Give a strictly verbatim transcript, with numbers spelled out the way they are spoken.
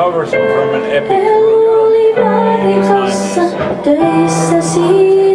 covers from an epic group from the nineties.